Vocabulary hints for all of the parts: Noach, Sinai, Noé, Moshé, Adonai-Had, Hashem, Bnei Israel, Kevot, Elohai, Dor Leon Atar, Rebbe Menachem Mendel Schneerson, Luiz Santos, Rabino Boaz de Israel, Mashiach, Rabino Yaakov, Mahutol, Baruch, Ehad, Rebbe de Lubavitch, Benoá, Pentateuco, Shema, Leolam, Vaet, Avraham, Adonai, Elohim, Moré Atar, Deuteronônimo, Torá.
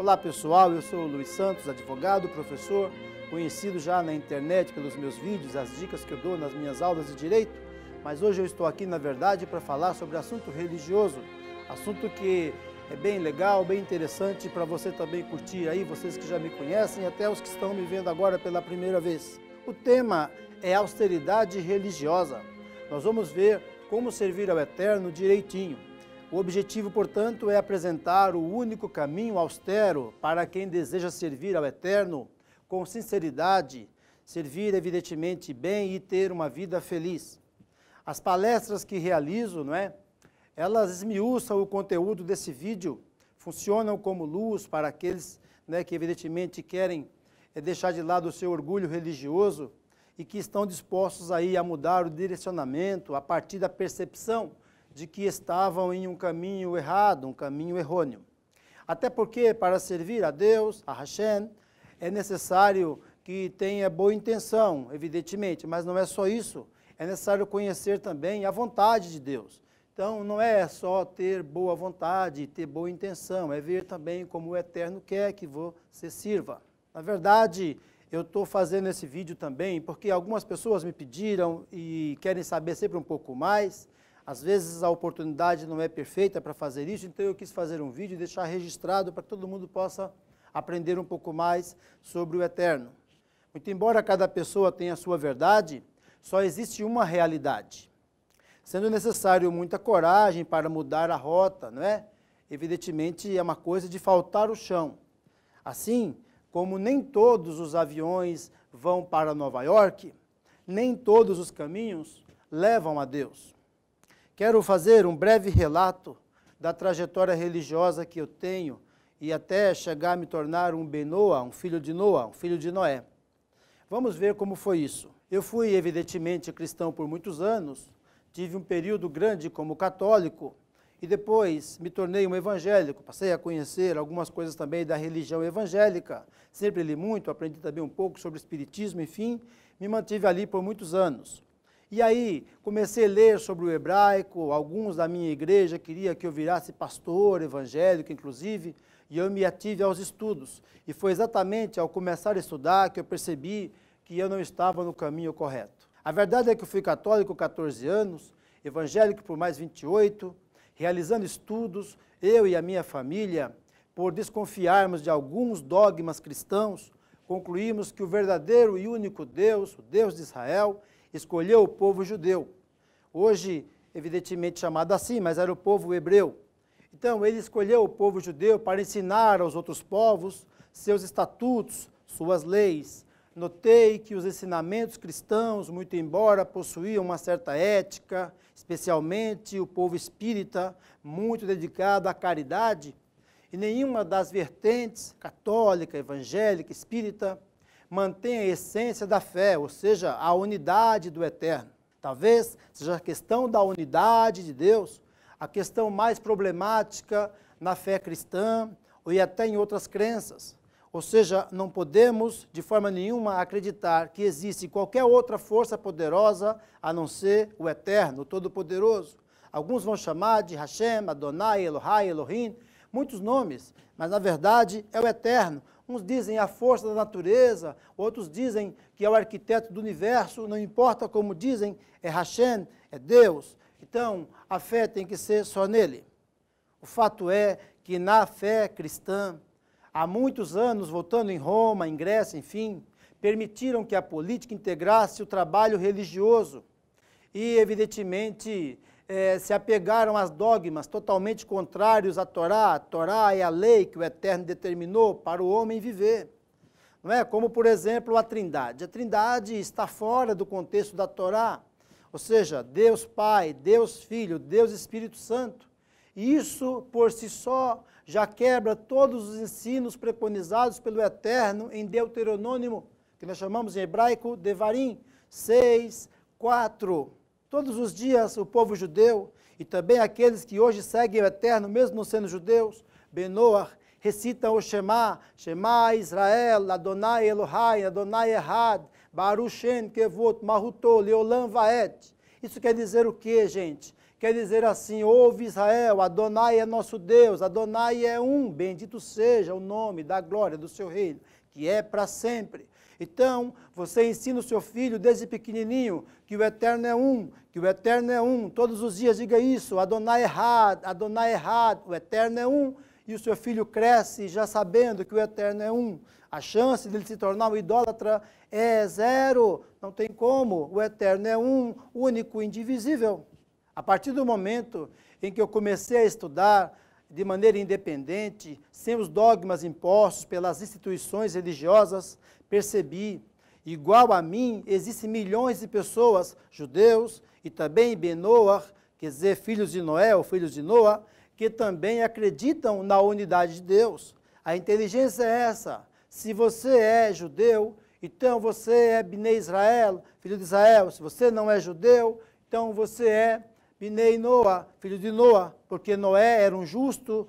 Olá pessoal, eu sou o Luiz Santos, advogado, professor, conhecido já na internet pelos meus vídeos, as dicas que eu dou nas minhas aulas de direito, mas hoje eu estou aqui na verdade para falar sobre assunto religioso, assunto que é bem legal, bem interessante para você também curtir aí, vocês que já me conhecem, até os que estão me vendo agora pela primeira vez. O tema é austeridade religiosa. Nós vamos ver como servir ao Eterno direitinho. O objetivo, portanto, é apresentar o único caminho austero para quem deseja servir ao Eterno com sinceridade, servir evidentemente bem e ter uma vida feliz. As palestras que realizo, elas esmiuçam o conteúdo desse vídeo, funcionam como luz para aqueles que evidentemente querem deixar de lado o seu orgulho religioso e que estão dispostos aí a mudar o direcionamento a partir da percepção de que estavam em um caminho errado, um caminho errôneo. Até porque, para servir a Deus, a Hashem, é necessário que tenha boa intenção, evidentemente, mas não é só isso, é necessário conhecer também a vontade de Deus. Então, não é só ter boa vontade, ter boa intenção, é ver também como o Eterno quer que você sirva. Na verdade, eu estou fazendo esse vídeo também porque algumas pessoas me pediram e querem saber sempre um pouco mais. Às vezes a oportunidade não é perfeita para fazer isso, então eu quis fazer um vídeo e deixar registrado para que todo mundo possa aprender um pouco mais sobre o Eterno. Muito embora cada pessoa tenha a sua verdade, só existe uma realidade. Sendo necessário muita coragem para mudar a rota, Evidentemente é uma coisa de faltar o chão. Assim como nem todos os aviões vão para Nova York, nem todos os caminhos levam a Deus. Quero fazer um breve relato da trajetória religiosa que eu tenho e até chegar a me tornar um Benoá, um filho de Noá, um filho de Noé. Vamos ver como foi isso. Eu fui, evidentemente, cristão por muitos anos, tive um período grande como católico e depois me tornei um evangélico, passei a conhecer algumas coisas também da religião evangélica, sempre li muito, aprendi também um pouco sobre espiritismo, enfim, me mantive ali por muitos anos. E aí, comecei a ler sobre o hebraico, alguns da minha igreja queriam que eu virasse pastor, evangélico, inclusive, e eu me ative aos estudos. E foi exatamente ao começar a estudar que eu percebi que eu não estava no caminho correto. A verdade é que eu fui católico 14 anos, evangélico por mais 28, realizando estudos, eu e a minha família, por desconfiarmos de alguns dogmas cristãos, concluímos que o verdadeiro e único Deus, o Deus de Israel, escolheu o povo judeu, hoje evidentemente chamado assim, mas era o povo hebreu. Então ele escolheu o povo judeu para ensinar aos outros povos seus estatutos, suas leis. Notei que os ensinamentos cristãos, muito embora possuíam uma certa ética, especialmente o povo espírita, muito dedicado à caridade, e nenhuma das vertentes, católica, evangélica, espírita, mantém a essência da fé, ou seja, a unidade do Eterno. Talvez seja a questão da unidade de Deus, a questão mais problemática na fé cristã e até em outras crenças. Ou seja, não podemos de forma nenhuma acreditar que existe qualquer outra força poderosa a não ser o Eterno, o Todo-Poderoso. Alguns vão chamar de Hashem, Adonai, Elohai, Elohim, muitos nomes, mas na verdade é o Eterno. Uns dizem a força da natureza, outros dizem que é o arquiteto do universo, não importa como dizem, é Hashem, é Deus. Então, a fé tem que ser só nele. O fato é que na fé cristã, há muitos anos, voltando em Roma, em Grécia, enfim, permitiram que a política integrasse o trabalho religioso e, evidentemente, se apegaram às dogmas totalmente contrários à Torá. A Torá é a lei que o Eterno determinou para o homem viver. Como, por exemplo, a Trindade. A Trindade está fora do contexto da Torá, ou seja, Deus Pai, Deus Filho, Deus Espírito Santo. E isso, por si só, já quebra todos os ensinos preconizados pelo Eterno em Deuteronônimo, que nós chamamos em hebraico Devarim, 6, 4. Todos os dias o povo judeu e também aqueles que hoje seguem o Eterno, mesmo não sendo judeus, Benoá, recitam o Shema, Shema Israel, Adonai Elohai, Adonai Ehad, Baruch, Kevot, Mahutol, Leolam, Vaet. Isso quer dizer o quê, gente? quer dizer assim: ouve Israel, Adonai é nosso Deus, Adonai é um, bendito seja o nome da glória do seu reino, que é para sempre. Então, você ensina o seu filho desde pequenininho que o Eterno é um, que o Eterno é um. Todos os dias diga isso: Adonai-Had, Adonai-Had, o Eterno é um. E o seu filho cresce já sabendo que o Eterno é um. A chance dele se tornar um idólatra é zero, não tem como. O Eterno é um, único, indivisível. A partir do momento em que eu comecei a estudar de maneira independente, sem os dogmas impostos pelas instituições religiosas, percebi, igual a mim, existem milhões de pessoas, judeus e também Benoá, quer dizer, filhos de Noé ou filhos de Noá, que também acreditam na unidade de Deus. A inteligência é essa: se você é judeu, então você é Bnei Israel, filho de Israel. Se você não é judeu, então você é Bnei Noá, filho de Noá, porque Noé era um justo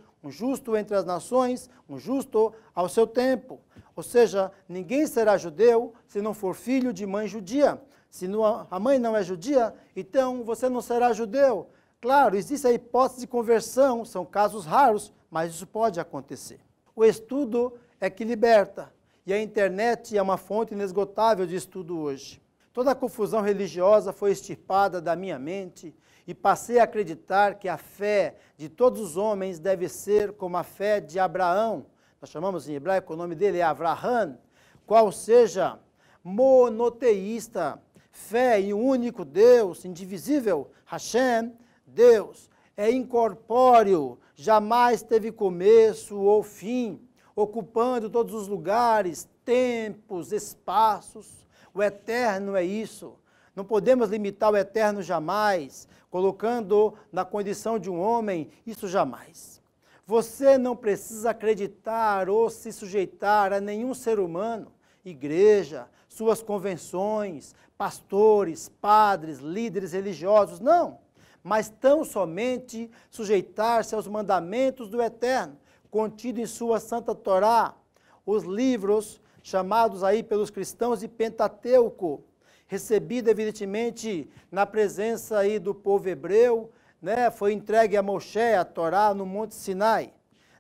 entre as nações, um justo ao seu tempo. Ou seja, ninguém será judeu se não for filho de mãe judia. Se a mãe não é judia, então você não será judeu. Claro, existe a hipótese de conversão, são casos raros, mas isso pode acontecer. O estudo é que liberta, e a internet é uma fonte inesgotável de estudo hoje. Toda a confusão religiosa foi extirpada da minha mente e passei a acreditar que a fé de todos os homens deve ser como a fé de Abraão. Nós chamamos em hebraico, o nome dele é Avraham, qual seja, monoteísta, fé em um único Deus, indivisível, Hashem, Deus, é incorpóreo, jamais teve começo ou fim, ocupando todos os lugares, tempos, espaços. O eterno é isso. Não podemos limitar o eterno jamais, colocando na condição de um homem, isso jamais. Você não precisa acreditar ou se sujeitar a nenhum ser humano, igreja, suas convenções, pastores, padres, líderes religiosos, não. Mas tão somente sujeitar-se aos mandamentos do Eterno, contido em sua Santa Torá, os livros chamados aí pelos cristãos de Pentateuco, recebido evidentemente na presença aí do povo hebreu, né? Foi entregue a Moshé, a Torá, no Monte Sinai.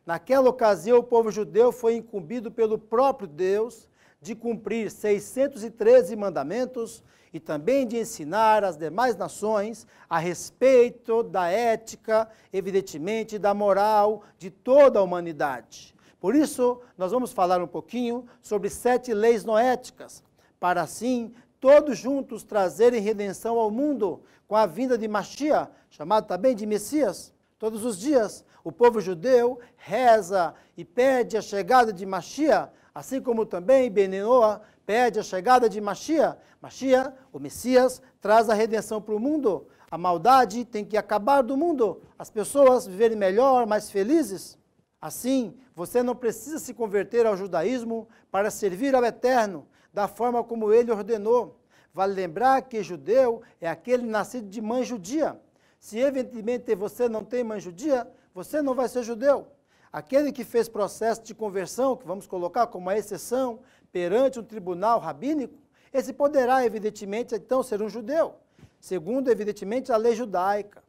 Naquela ocasião, o povo judeu foi incumbido pelo próprio Deus de cumprir 613 mandamentos e também de ensinar às demais nações a respeito da ética, evidentemente, da moral de toda a humanidade. Por isso, nós vamos falar um pouquinho sobre 7 leis noéticas, para assim, todos juntos trazerem redenção ao mundo com a vinda de Mashiach, chamado também de Messias. Todos os dias, o povo judeu reza e pede a chegada de Mashiach, assim como também Benoá pede a chegada de Mashiach. Mashiach, o Messias, traz a redenção para o mundo. A maldade tem que acabar do mundo, as pessoas viverem melhor, mais felizes. Assim, você não precisa se converter ao judaísmo para servir ao Eterno, da forma como ele ordenou. Vale lembrar que judeu é aquele nascido de mãe judia. Se eventualmente você não tem mãe judia, você não vai ser judeu. Aquele que fez processo de conversão, que vamos colocar como a exceção, perante um tribunal rabínico, esse poderá evidentemente então ser um judeu, segundo evidentemente a lei judaica.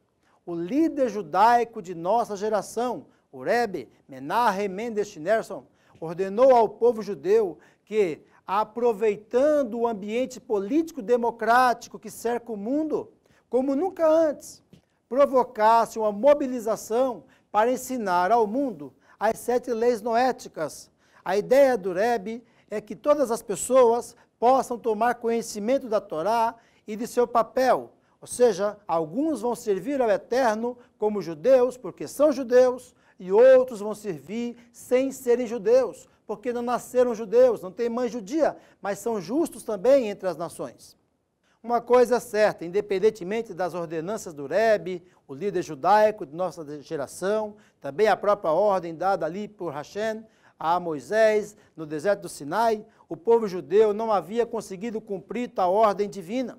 O líder judaico de nossa geração, o Rebbe Menachem Mendel Schneerson, ordenou ao povo judeu que, aproveitando o ambiente político-democrático que cerca o mundo, como nunca antes, provocasse uma mobilização para ensinar ao mundo as 7 leis noéticas. A ideia do Rebbe é que todas as pessoas possam tomar conhecimento da Torá e de seu papel, ou seja, alguns vão servir ao Eterno como judeus, porque são judeus, e outros vão servir sem serem judeus, porque não nasceram judeus, não têm mãe judia, mas são justos também entre as nações. Uma coisa é certa, independentemente das ordenanças do Rebbe, o líder judaico de nossa geração, também a própria ordem dada ali por Hashem a Moisés no deserto do Sinai, o povo judeu não havia conseguido cumprir tal ordem divina,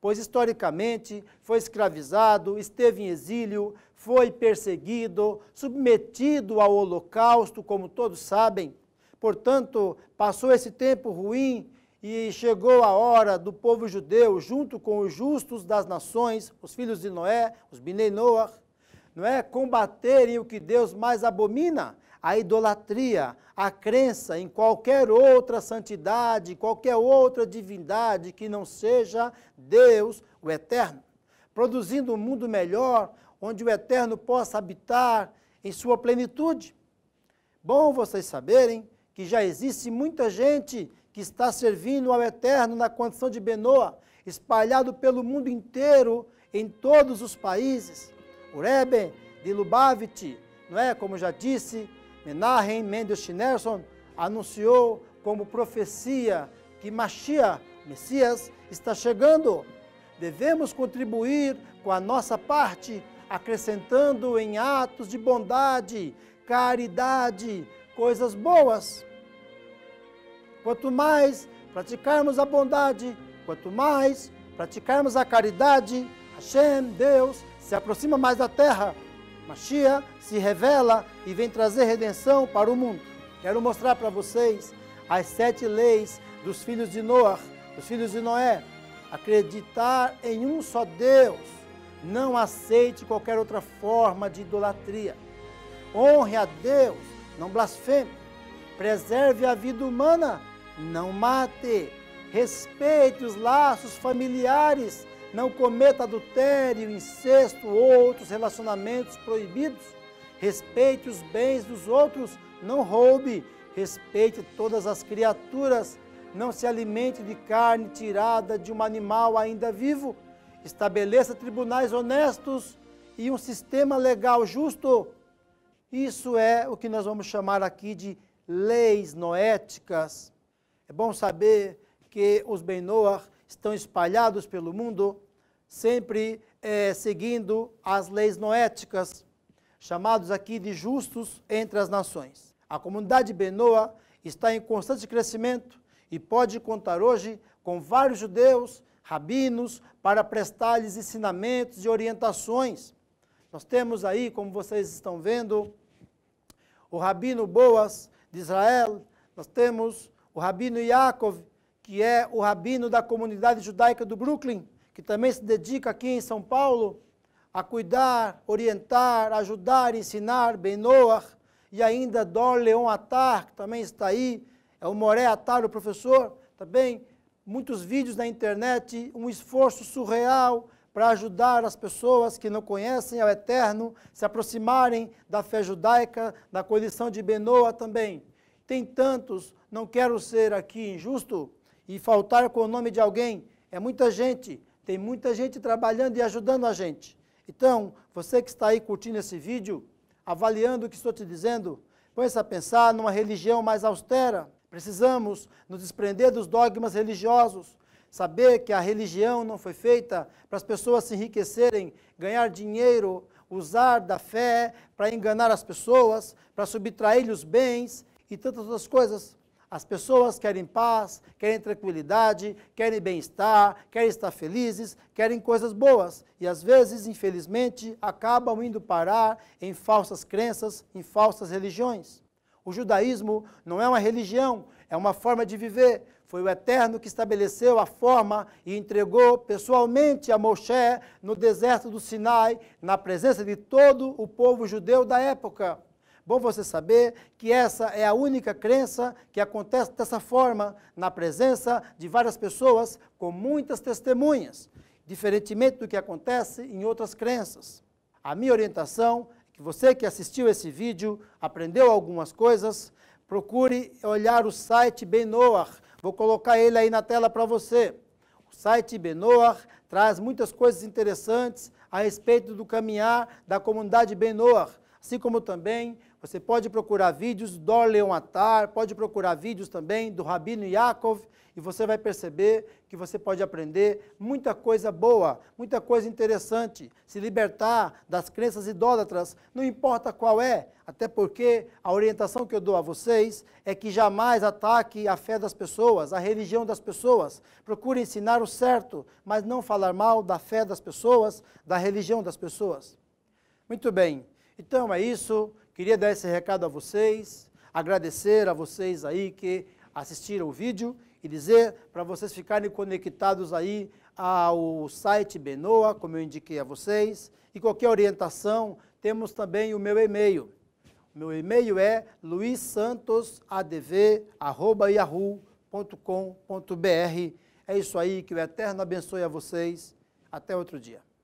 pois historicamente foi escravizado, esteve em exílio, foi perseguido, submetido ao holocausto, como todos sabem. Portanto, passou esse tempo ruim E chegou a hora do povo judeu, junto com os justos das nações, os filhos de Noé, os Bnei Noach, não é, combaterem o que Deus mais abomina, a idolatria, a crença em qualquer outra santidade, qualquer outra divindade que não seja Deus, o Eterno, produzindo um mundo melhor, onde o Eterno possa habitar em sua plenitude. Bom vocês saberem que já existe muita gente que está servindo ao Eterno na condição de Benoá, espalhado pelo mundo inteiro, em todos os países. O Rebbe de Lubavitch, não é, como já disse, Menachem Mendel Schneerson anunciou como profecia que Mashiach, Messias, está chegando. Devemos contribuir com a nossa parte, acrescentando em atos de bondade, caridade, coisas boas. Quanto mais praticarmos a bondade, quanto mais praticarmos a caridade, Hashem, Deus, se aproxima mais da terra. Mashiach se revela e vem trazer redenção para o mundo. Quero mostrar para vocês as 7 leis dos filhos de Noach, dos filhos de Noé. Acreditar em um só Deus. Não aceite qualquer outra forma de idolatria. Honre a Deus, não blasfeme. Preserve a vida humana, não mate. Respeite os laços familiares. Não cometa adultério, incesto ou outros relacionamentos proibidos. Respeite os bens dos outros, não roube. Respeite todas as criaturas. Não se alimente de carne tirada de um animal ainda vivo. Estabeleça tribunais honestos e um sistema legal justo. Isso é o que nós vamos chamar aqui de leis noéticas. É bom saber que os Benoá estão espalhados pelo mundo, sempre seguindo as leis noéticas, chamados aqui de justos entre as nações. A comunidade Benoá está em constante crescimento e pode contar hoje com vários judeus, rabinos, para prestar-lhes ensinamentos e orientações. Nós temos aí, como vocês estão vendo, o Rabino Boaz de Israel, nós temos o Rabino Yaakov, que é o rabino da comunidade judaica do Brooklyn, que também se dedica aqui em São Paulo a cuidar, orientar, ajudar, ensinar, Benoá, e ainda Dor Leon Atar, que também está aí, é o Moré Atar, o professor, também muitos vídeos na internet, um esforço surreal para ajudar as pessoas que não conhecem ao Eterno, se aproximarem da fé judaica, da condição de Benoá também. Tem tantos, não quero ser aqui injusto e faltar com o nome de alguém. É muita gente, tem muita gente trabalhando e ajudando a gente. Então, você que está aí curtindo esse vídeo, avaliando o que estou te dizendo, pense a pensar numa religião mais austera. Precisamos nos desprender dos dogmas religiosos, saber que a religião não foi feita para as pessoas se enriquecerem, ganhar dinheiro, usar da fé para enganar as pessoas, para subtrair-lhe os bens e tantas outras coisas. As pessoas querem paz, querem tranquilidade, querem bem-estar, querem estar felizes, querem coisas boas. E às vezes, infelizmente, acabam indo parar em falsas crenças, em falsas religiões. O judaísmo não é uma religião, é uma forma de viver. Foi o Eterno que estabeleceu a forma e entregou pessoalmente a Moshé no deserto do Sinai, na presença de todo o povo judeu da época. Bom você saber que essa é a única crença que acontece dessa forma, na presença de várias pessoas com muitas testemunhas, diferentemente do que acontece em outras crenças. A minha orientação é que você que assistiu esse vídeo, aprendeu algumas coisas, procure olhar o site Benoá. Vou colocar ele aí na tela para você. O site Benoá traz muitas coisas interessantes a respeito do caminhar da comunidade Benoá, assim como também você pode procurar vídeos do Dor Leon Atar, pode procurar vídeos também do Rabino Yaakov, e você vai perceber que você pode aprender muita coisa boa, muita coisa interessante, se libertar das crenças idólatras, não importa qual é, até porque a orientação que eu dou a vocês é que jamais ataque a fé das pessoas, a religião das pessoas. Procure ensinar o certo, mas não falar mal da fé das pessoas, da religião das pessoas. Muito bem. Então é isso, queria dar esse recado a vocês, agradecer a vocês aí que assistiram o vídeo e e dizer para vocês ficarem conectados aí ao site Benoá, como eu indiquei a vocês, e qualquer orientação, temos também o meu e-mail. O meu e-mail é luizsantosadv@yahoo.com.br. É isso aí, que o Eterno abençoe a vocês. Até outro dia.